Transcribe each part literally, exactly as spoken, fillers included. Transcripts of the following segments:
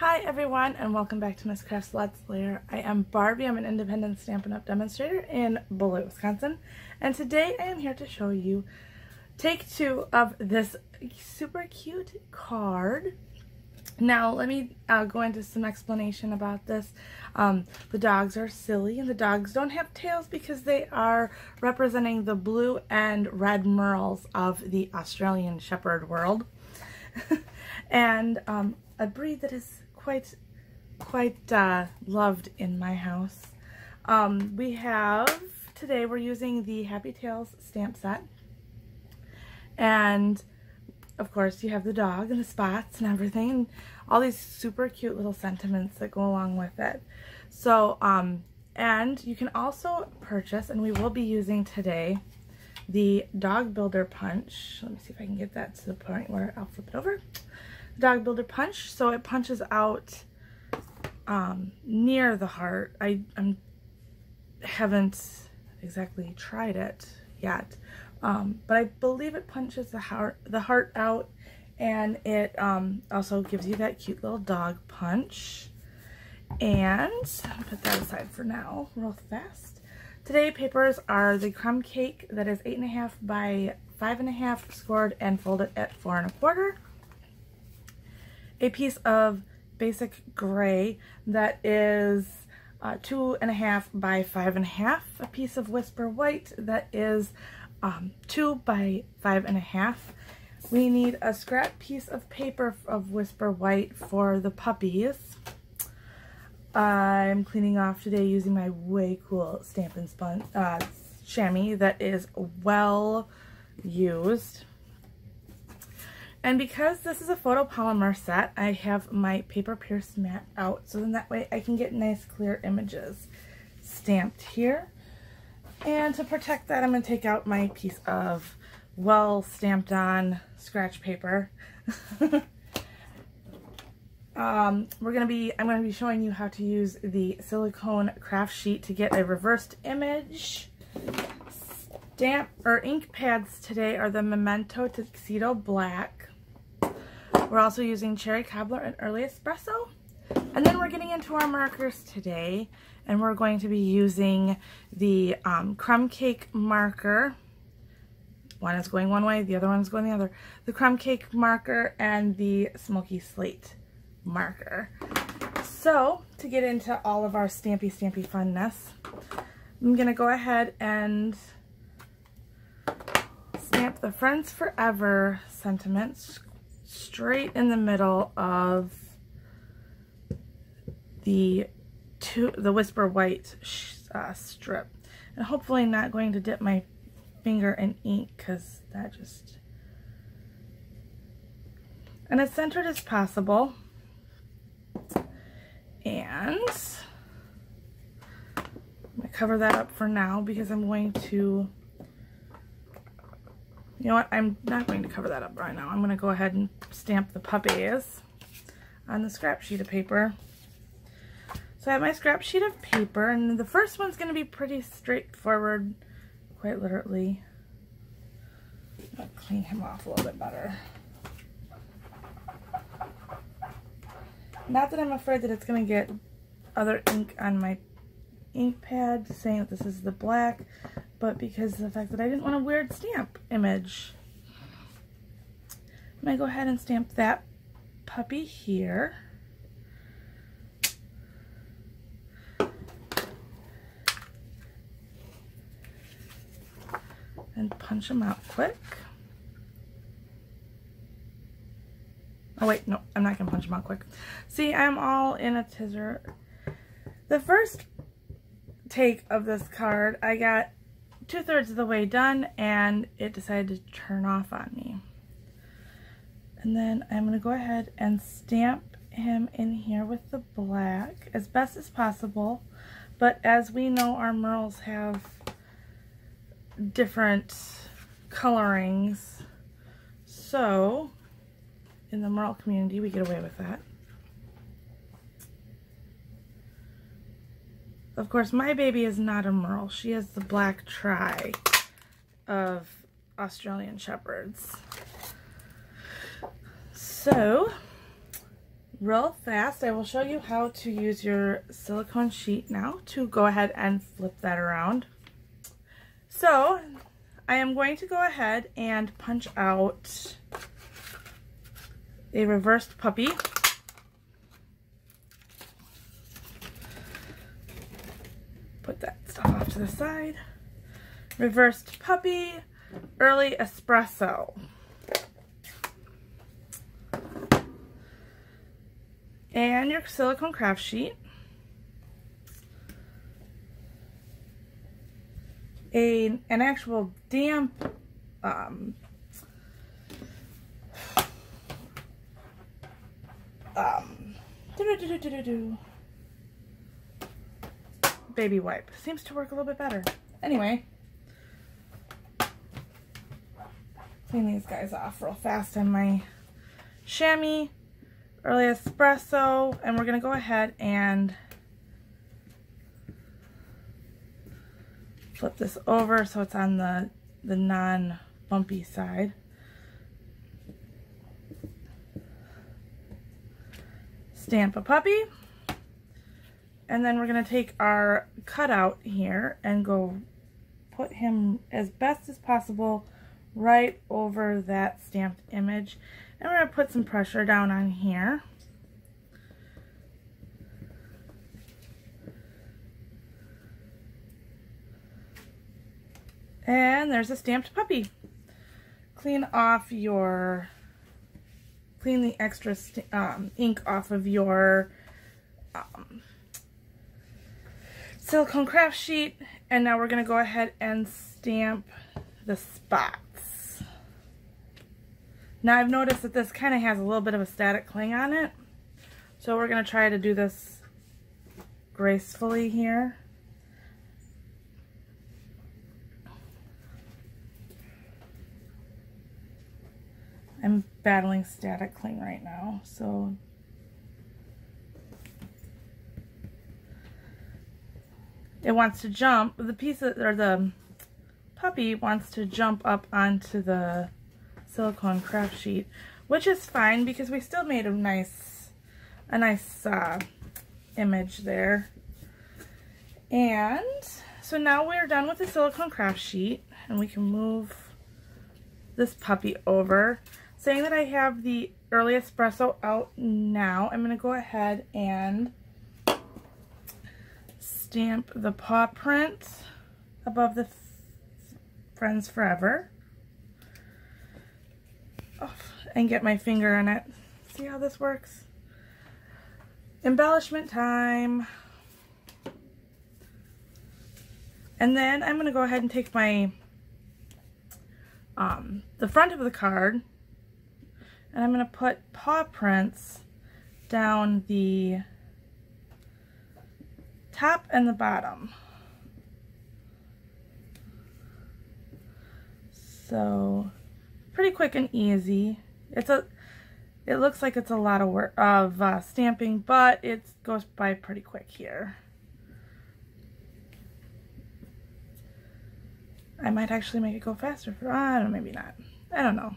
Hi everyone and welcome back to Miz Craftsalot's Lair. I am Barbie. I'm an independent Stampin' Up! Demonstrator in Beloit, Wisconsin. And today I am here to show you take two of this super cute card. Now let me uh, go into some explanation about this. Um, the dogs are silly and the dogs don't have tails because they are representing the blue and red merles of the Australian Shepherd world. and um, a breed that is quite quite uh, loved in my house. Um, we have, today we're using the Happy Tails stamp set. And of course you have the dog and the spots and everything, and all these super cute little sentiments that go along with it. So, um, and you can also purchase, and we will be using today, the Dog Builder Punch. Let me see if I can get that to the point where I'll flip it over. Dog Builder Punch, so it punches out um, near the heart. I I'm, haven't exactly tried it yet, um, but I believe it punches the heart the heart out, and it um, also gives you that cute little dog punch. And I'll put that aside for now, real fast. Today papers are the Crumb Cake that is eight and a half by five and a half, scored and folded at four and a quarter. A piece of basic gray that is uh, two and a half by five and a half. A piece of Whisper White that is um, two by five and a half. We need a scrap piece of paper of Whisper White for the puppies. I'm cleaning off today using my way cool Stampin' Sponge uh, chamois that is well used. And because this is a photopolymer set, I have my paper pierced mat out, so then that way I can get nice clear images stamped here. And to protect that, I'm going to take out my piece of well stamped on scratch paper. um, we're going to be, I'm going to be showing you how to use the silicone craft sheet to get a reversed image. Stamp or ink pads today are the Memento Tuxedo Black. We're also using Cherry Cobbler and Early Espresso. And then we're getting into our markers today, and we're going to be using the um, Crumb Cake marker. One is going one way, the other one's going the other. The Crumb Cake marker and the Smoky Slate marker. So, to get into all of our stampy, stampy funness, I'm going to go ahead and stamp the Friends Forever sentiments straight in the middle of the two, the Whisper White uh, strip. And hopefully not going to dip my finger in ink, because that just... And as centered as possible. And I'm going to cover that up for now, because I'm going to... You know what, I'm not going to cover that up right now. I'm going to go ahead and stamp the puppies on the scrap sheet of paper. So I have my scrap sheet of paper, and the first one's going to be pretty straightforward, quite literally. I'll clean him off a little bit better. Not that I'm afraid that it's going to get other ink on my ink pad saying that this is the black, but because of the fact that I didn't want a weird stamp image. I'm going to go ahead and stamp that puppy here. And punch him out quick. Oh wait, no, I'm not going to punch him out quick. See, I'm all in a tizzer. The first take of this card, I got two-thirds of the way done, and it decided to turn off on me. And then I'm going to go ahead and stamp him in here with the black as best as possible. But as we know, our merles have different colorings, so in the merle community we get away with that. Of course, my baby is not a merle. She is the black tri of Australian Shepherds. So, real fast. I will show you how to use your silicone sheet now to go ahead and flip that around. So I am going to go ahead and punch out a reversed puppy. Put that stuff off to the side. Reversed puppy, Early Espresso. And your silicone craft sheet. A, an actual damp um, um, doo -doo -doo -doo -doo -doo. baby wipe. Seems to work a little bit better. Anyway, clean these guys off real fast in my chamois, Early Espresso, and we're going to go ahead and flip this over so it's on the, the non-bumpy side. Stamp a puppy. And then we're going to take our cutout here and go put him as best as possible right over that stamped image. And we're going to put some pressure down on here. And there's a stamped puppy. Clean off your, clean the extra um, ink off of your um, silicone craft sheet. And now we're going to go ahead and stamp the spots. Now I've noticed that this kind of has a little bit of a static cling on it. So we're going to try to do this gracefully here. I'm battling static cling right now, so it wants to jump. The piece of, or the puppy wants to jump up onto the silicone craft sheet, which is fine because we still made a nice, a nice uh, image there. And so now we're done with the silicone craft sheet, and we can move this puppy over. Saying that I have the Early Espresso out now, I'm going to go ahead and stamp the paw print above the Friends Forever. Oh, and get my finger in it. See how this works? Embellishment time. And then I'm going to go ahead and take my um, the front of the card. And I'm going to put paw prints down the top and the bottom. So pretty quick and easy. It's a, it looks like it's a lot of work of uh, stamping, but it goes by pretty quick here. I might actually make it go faster for, I don't know, maybe not. I don't know.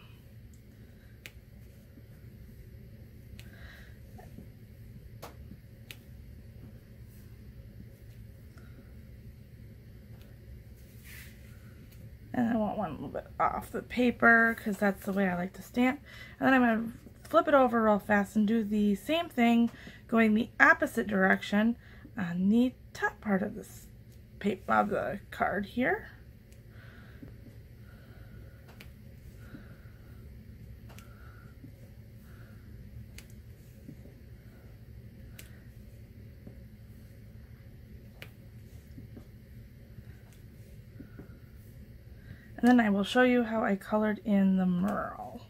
And I want one a little bit off the paper because that's the way I like to stamp. And then I'm going to flip it over real fast and do the same thing going the opposite direction on the top part of this paper, of the card here. And then I will show you how I colored in the Merle.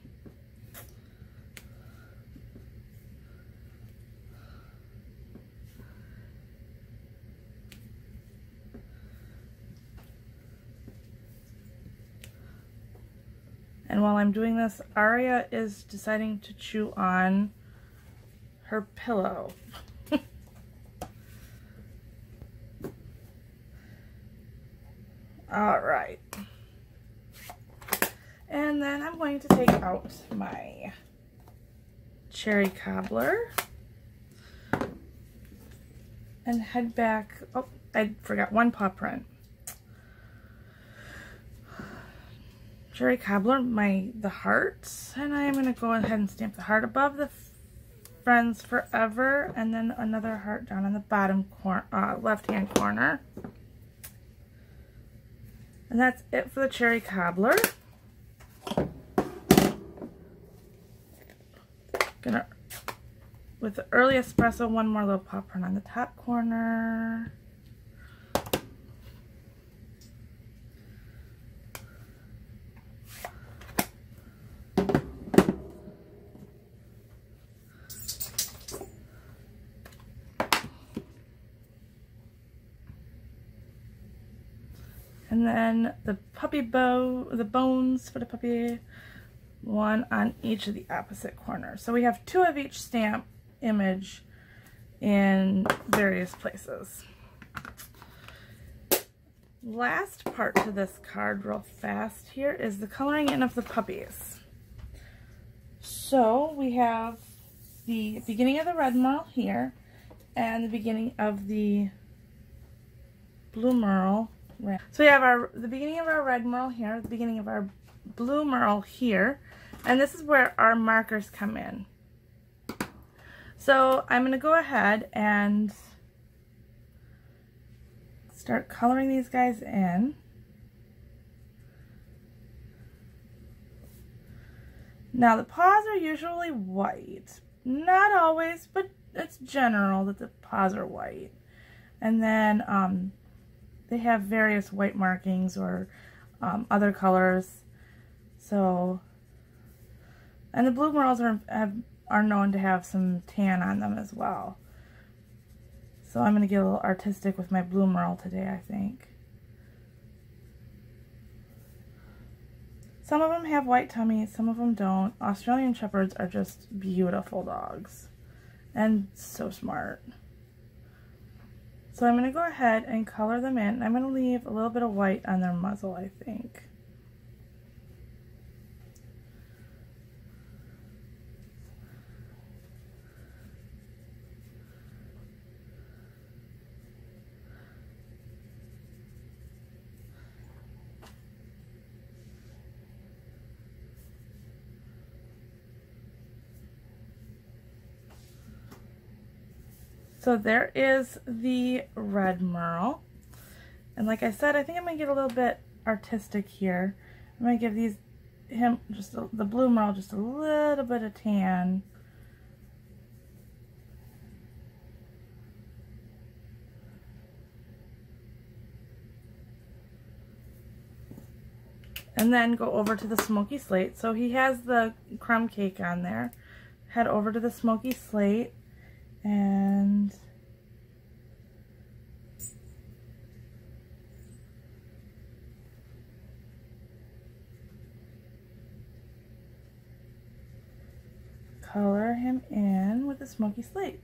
And while I'm doing this, Aria is deciding to chew on her pillow. All right. And then I'm going to take out my Cherry Cobbler. and head back. Oh, I forgot one paw print. Cherry Cobbler, my the hearts, and I am going to go ahead and stamp the heart above the Friends Forever, and then another heart down in the bottom cor uh, left-hand corner. And that's it for the Cherry Cobbler. Gonna with the Early Espresso, one more little paw print on the top corner. And then the puppy bow, the bones for the puppy, one on each of the opposite corners. So we have two of each stamp image in various places. Last part to this card real fast here is the coloring in of the puppies. So we have the beginning of the red merle here and the beginning of the blue merle. So we have our the beginning of our red merle here, the beginning of our blue merle here, and this is where our markers come in. So I'm going to go ahead and start coloring these guys in. Now the paws are usually white. Not always, but it's general that the paws are white. And then um, they have various white markings or um, other colors. So, and the blue merles are have, are known to have some tan on them as well. So I'm going to get a little artistic with my blue merle today, I think. Some of them have white tummies, some of them don't. Australian Shepherds are just beautiful dogs and so smart. So I'm going to go ahead and color them in. I'm going to leave a little bit of white on their muzzle, I think. So there is the red merle, and like I said, I think I'm going to get a little bit artistic here. I'm going to give these him just a, the blue merle just a little bit of tan. And then go over to the Smoky Slate. So he has the Crumb Cake on there. Head over to the Smoky Slate. And color him in with a Smoky Slate.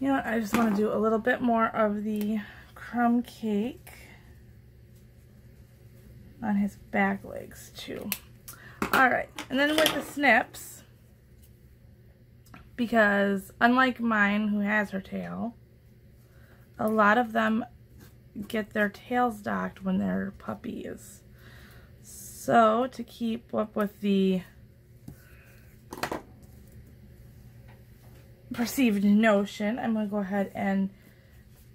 You know what, I just want to do a little bit more of the Crumb Cake on his back legs too. Alright, and then with the snips, because unlike mine who has her tail, a lot of them get their tails docked when they're puppies. So to keep up with the perceived notion, I'm going to go ahead and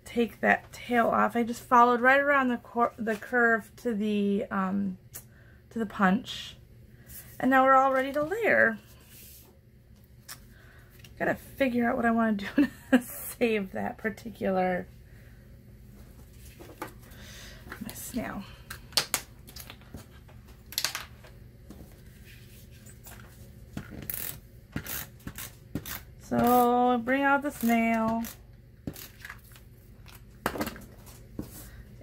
take that tail off. I just followed right around the cor the curve to the um, to the punch, and now we're all ready to layer. Gotta figure out what I want to do to save that particular my snail. So bring out the snail.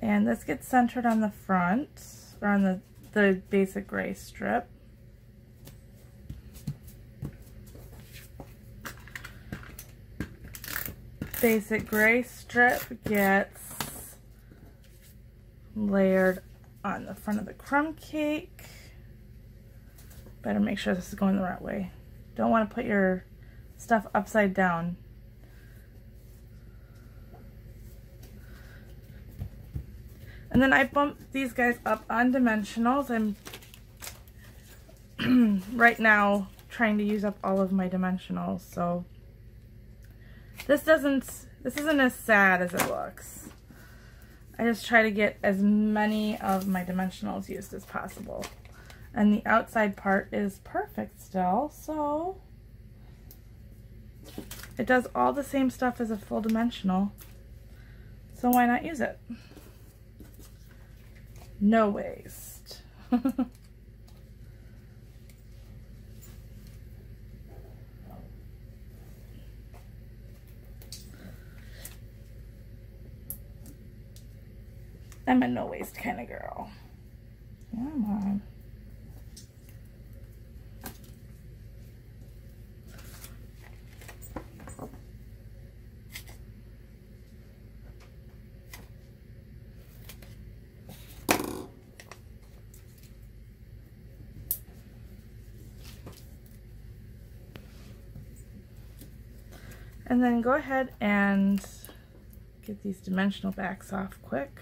And this gets centered on the front, or on the, the basic gray strip. Basic gray strip gets layered on the front of the crumb cake. Better make sure this is going the right way. Don't want to put your stuff upside down. And then I bumped these guys up on dimensionals. I'm right now trying to use up all of my dimensionals, so this doesn't this isn't as sad as it looks. I just try to get as many of my dimensionals used as possible. And the outside part is perfect still, so it does all the same stuff as a full dimensional. So why not use it? No waste. I'm a no waste kind of girl. Come on. And then go ahead and get these dimensional backs off quick.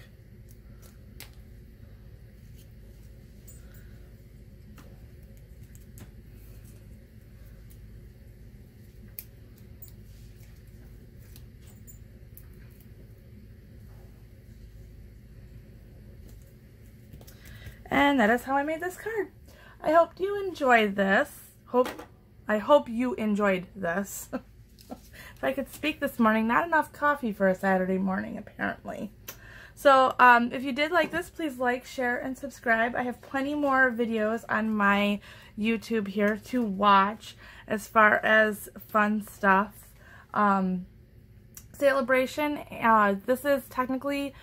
And that is how I made this card. I hope you enjoyed this. Hope I hope you enjoyed this. If I could speak this morning, not enough coffee for a Saturday morning, apparently. So um, if you did like this, please like, share, and subscribe. I have plenty more videos on my YouTube here to watch as far as fun stuff. Um, Sale-A-Bration, uh, this is technically,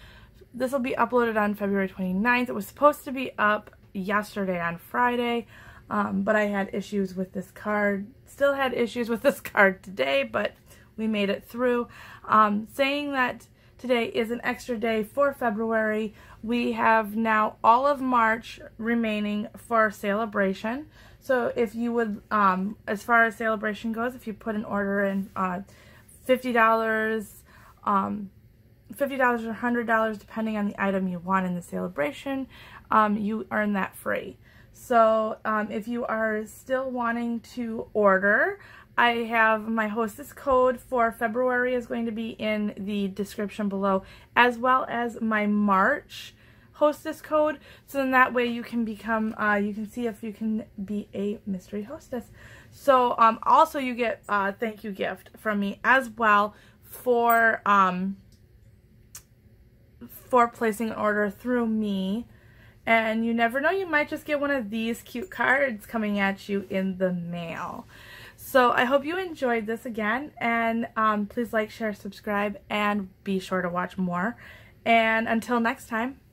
this will be uploaded on February twenty-ninth. It was supposed to be up yesterday on Friday. Um, but I had issues with this card, still had issues with this card today, but we made it through. Um, saying that today is an extra day for February, we have now all of March remaining for Sale-A-Bration. So if you would, um, as far as Sale-A-Bration goes, if you put an order in uh, fifty dollars, um, fifty dollars or one hundred dollars, depending on the item you want in the Sale-A-Bration, um, you earn that free. So um, if you are still wanting to order, I have my hostess code for February is going to be in the description below, as well as my March hostess code. So then that way you can become, uh, you can see if you can be a mystery hostess. So um, also you get a thank you gift from me as well for, um, for placing an order through me. And you never know, you might just get one of these cute cards coming at you in the mail. So I hope you enjoyed this again. And um, please like, share, subscribe, and be sure to watch more. And until next time.